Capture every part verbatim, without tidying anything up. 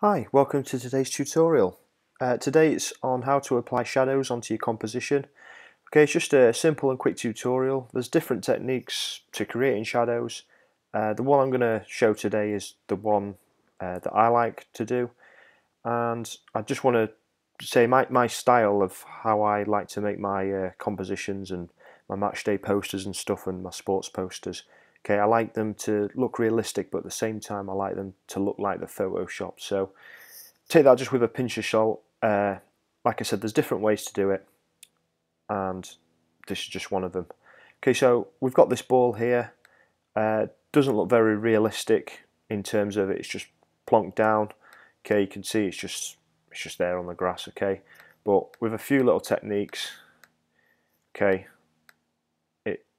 Hi, welcome to today's tutorial. Uh, today it's on how to apply shadows onto your composition. Okay, it's just a simple and quick tutorial. There's different techniques to creating shadows. Uh, the one I'm going to show today is the one uh, that I like to do, and I just want to say my, my style of how I like to make my uh, compositions and my match day posters and stuff and my sports posters. Okay, I like them to look realistic, but at the same time I like them to look like the Photoshop. So take that just with a pinch of salt. Uh, like I said, there's different ways to do it, and this is just one of them. Okay, so we've got this ball here. Uh, doesn't look very realistic in terms of it. It's just plonked down. Okay, you can see it's just it's just there on the grass. Okay, but with a few little techniques, okay,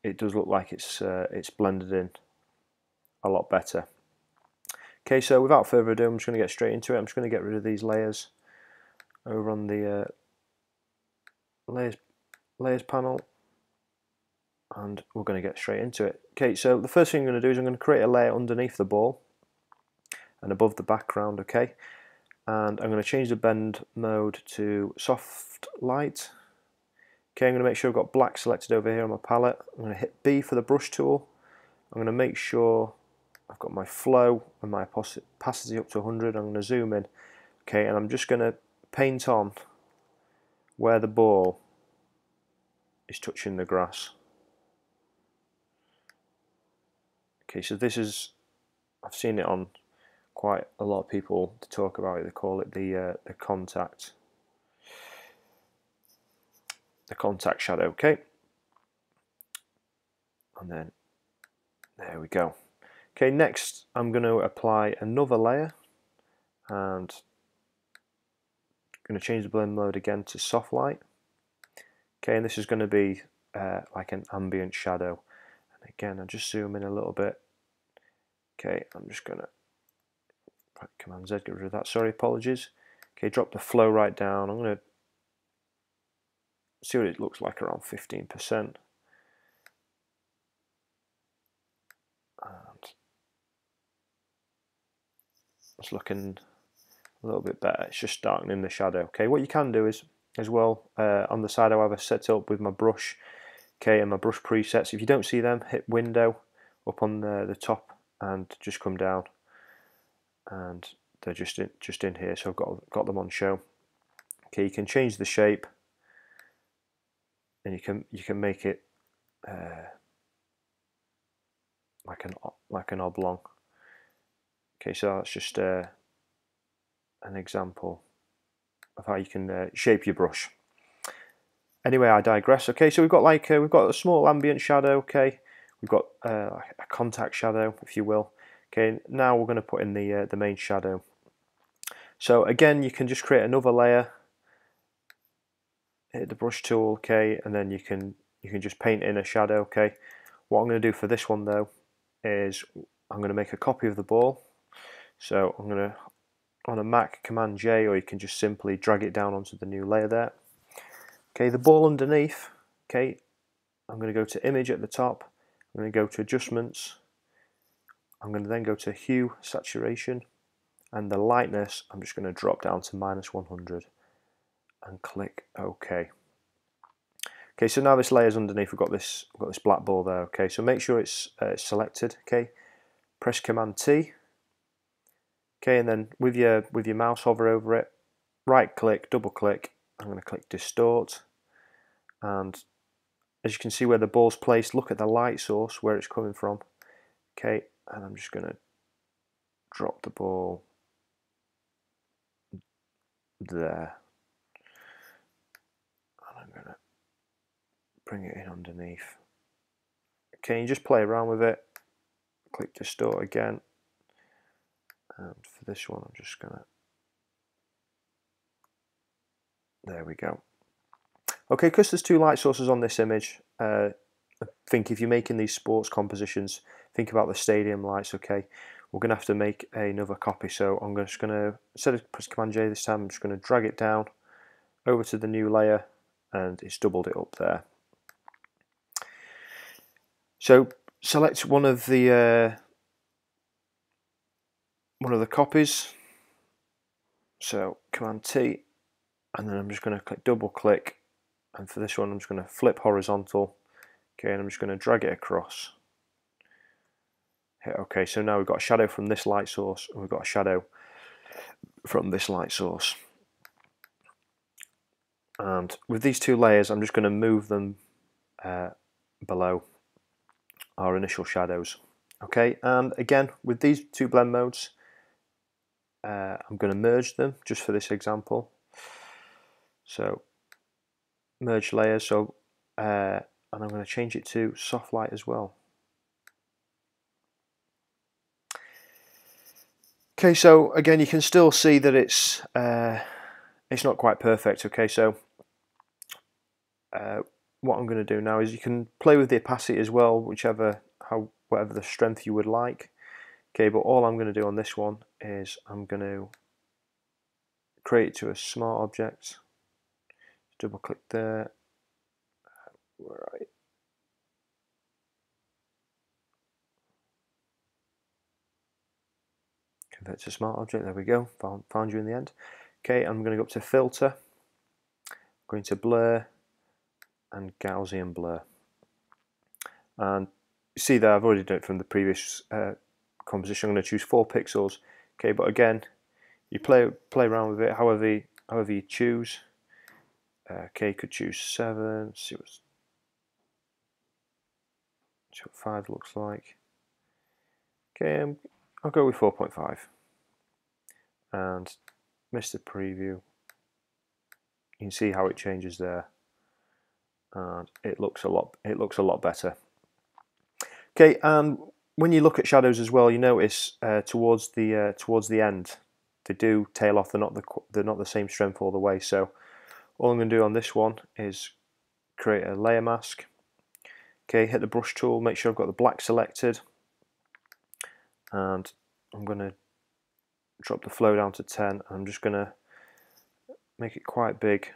it does look like it's uh, it's blended in a lot better. Okay, so without further ado, I'm just going to get straight into it. I'm just going to get rid of these layers over on the uh, layers layers panel, and we're going to get straight into it. Okay, so the first thing I'm going to do is I'm going to create a layer underneath the ball and above the background. Okay, and I'm going to change the bend mode to soft light. Okay, I'm going to make sure I've got black selected over here on my palette. I'm going to hit B for the brush tool. I'm going to make sure I've got my flow and my opacity up to one hundred. I'm going to zoom in. Okay, and I'm just going to paint on where the ball is touching the grass. Okay, so this is, I've seen it on quite a lot of people to talk about it. They call it the uh, the contact. The contact shadow, okay, and then there we go. Okay, next I'm going to apply another layer, and I'm going to change the blend mode again to soft light. Okay, and this is going to be uh, like an ambient shadow, and again I'll just zoom in a little bit. Okay, I'm just going to Command Z, get rid of that, sorry, apologies. Okay, drop the flow right down. I'm going to see what it looks like, around fifteen percent, and it's looking a little bit better. It's just darkening the shadow. Okay, what you can do is as well, uh, on the side I have a set up with my brush, okay, and my brush presets. If you don't see them, hit window up on the, the top and just come down, and they're just in, just in here, so I've got, got them on show. Okay, you can change the shape, and you can you can make it uh, like an like an oblong. Okay, so that's just uh, an example of how you can uh, shape your brush. Anyway, I digress. Okay, so we've got like uh, we've got a small ambient shadow. Okay, we've got uh, a contact shadow, if you will. Okay, now we're going to put in the uh, the main shadow. So again, you can just create another layer. Hit the brush tool, okay, and then you can you can just paint in a shadow. Okay, what I'm going to do for this one though is I'm going to make a copy of the ball. So I'm going to, on a Mac, Command J, or you can just simply drag it down onto the new layer there. Okay, the ball underneath. Okay, I'm going to go to Image at the top. I'm going to go to Adjustments. I'm going to then go to Hue, Saturation, and the lightness I'm just going to drop down to minus one hundred. And click OK. Okay, so now this layer's underneath. We've got this, we've got this black ball there. Okay, so make sure it's uh, selected. Okay, press Command T. Okay, and then with your with your mouse, hover over it, right click, double click. I'm going to click Distort, and as you can see where the ball's placed, look at the light source where it's coming from. Okay, and I'm just going to drop the ball there. Bring it in underneath. Okay, you just play around with it. Click Distort again. And for this one, I'm just gonna. There we go. Okay, because there's two light sources on this image, uh, I think if you're making these sports compositions, think about the stadium lights. Okay, we're gonna have to make another copy. So I'm just gonna, instead of press Command J this time, I'm just gonna drag it down over to the new layer, and it's doubled it up there. So select one of the uh, one of the copies. So Command T, and then I'm just going to click double click, and for this one I'm just going to flip horizontal, okay, and I'm just going to drag it across, hit OK. So now we've got a shadow from this light source and we've got a shadow from this light source. And with these two layers I'm just going to move them uh, below our initial shadows. Okay, and again with these two blend modes uh, I'm going to merge them just for this example. So merge layers, so uh, and I'm going to change it to soft light as well. Okay, so again you can still see that it's uh, it's not quite perfect. Okay, so uh, what I'm going to do now is you can play with the opacity as well, whichever how whatever the strength you would like. Okay, but all I'm going to do on this one is I'm going to create it to a smart object. Double click there. Where are you? Convert to smart object. There we go. Found, found you in the end. Okay, I'm going to go up to filter. I'm going to blur and Gaussian blur. And you see that I've already done it from the previous uh, composition. I'm going to choose four pixels. Okay, but again, you play play around with it however you, however you choose. Uh, okay, could choose seven, see, what's, see what five looks like. Okay, um, I'll go with four point five and miss the preview. You can see how it changes there, and it looks a lot it looks a lot better. Okay, and when you look at shadows as well, you notice uh, towards the uh, towards the end they do tail off. They're not the they're not the same strength all the way. So all I'm going to do on this one is create a layer mask. Okay, hit the brush tool, make sure I've got the black selected, and I'm going to drop the flow down to ten, and I'm just going to make it quite big.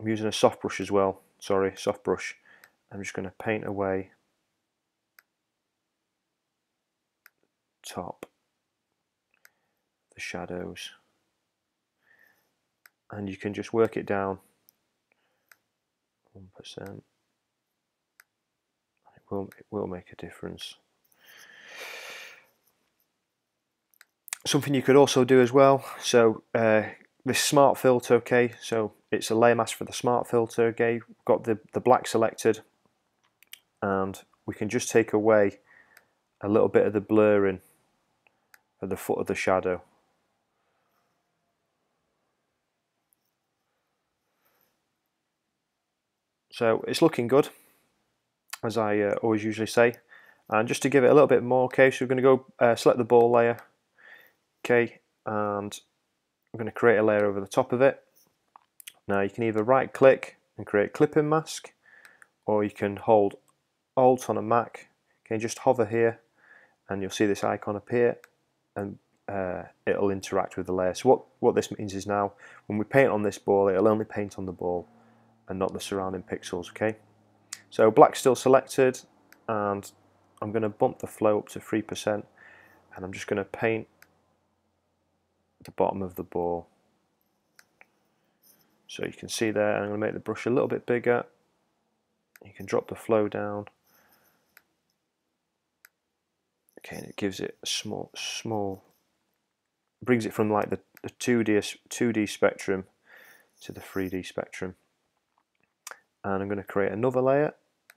I'm using a soft brush as well, sorry, soft brush. I'm just going to paint away top the shadows, and you can just work it down. one percent. It will, it will make a difference. Something you could also do as well, so uh, this smart filter, okay, so it's a layer mask for the smart filter, okay, we've got the, the black selected, and we can just take away a little bit of the blurring at the foot of the shadow. So it's looking good, as I uh, always usually say. And just to give it a little bit more, okay, so we're going to go uh, select the ball layer, okay, and I'm going to create a layer over the top of it. Now you can either right click and create clipping mask, or you can hold Alt on a Mac, okay, just hover here and you'll see this icon appear, and uh, it'll interact with the layer. So what, what this means is now when we paint on this ball, it'll only paint on the ball and not the surrounding pixels, okay? So black still selected, and I'm going to bump the flow up to three percent, and I'm just going to paint the bottom of the ball. So you can see there, I'm going to make the brush a little bit bigger. You can drop the flow down. Okay, and it gives it a small, small, brings it from like the, the two D, two D spectrum to the three D spectrum. And I'm going to create another layer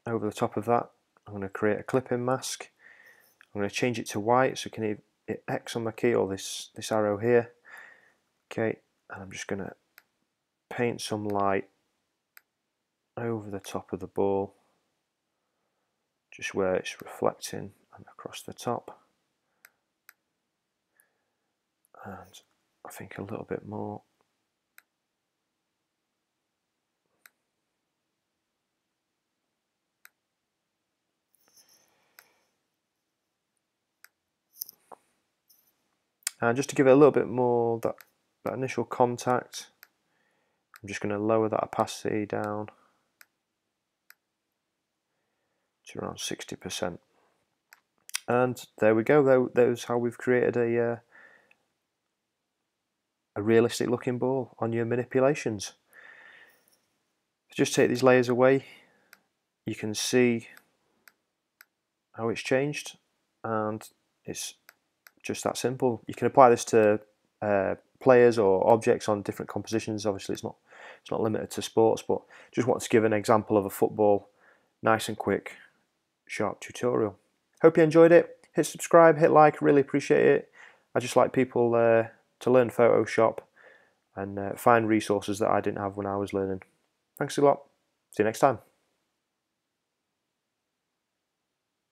over the top of that. I'm going to create a clipping mask. I'm going to change it to white, so you can either hit X on my key or this, this arrow here. Okay, and I'm just going to paint some light over the top of the ball, just where it's reflecting, and across the top. And I think a little bit more. And just to give it a little bit more that, that initial contact, I'm just going to lower that opacity down to around sixty percent. And there we go. There's how we've created a, uh, a realistic looking ball on your manipulations. Just take these layers away, you can see how it's changed, and it's just that simple. You can apply this to uh, players or objects on different compositions. Obviously it's not it's not limited to sports, but just want to give an example of a football, nice and quick, sharp tutorial. Hope you enjoyed it. Hit subscribe, hit like, really appreciate it. I just like people uh, to learn Photoshop and uh, find resources that I didn't have when I was learning. Thanks a lot. See you next time.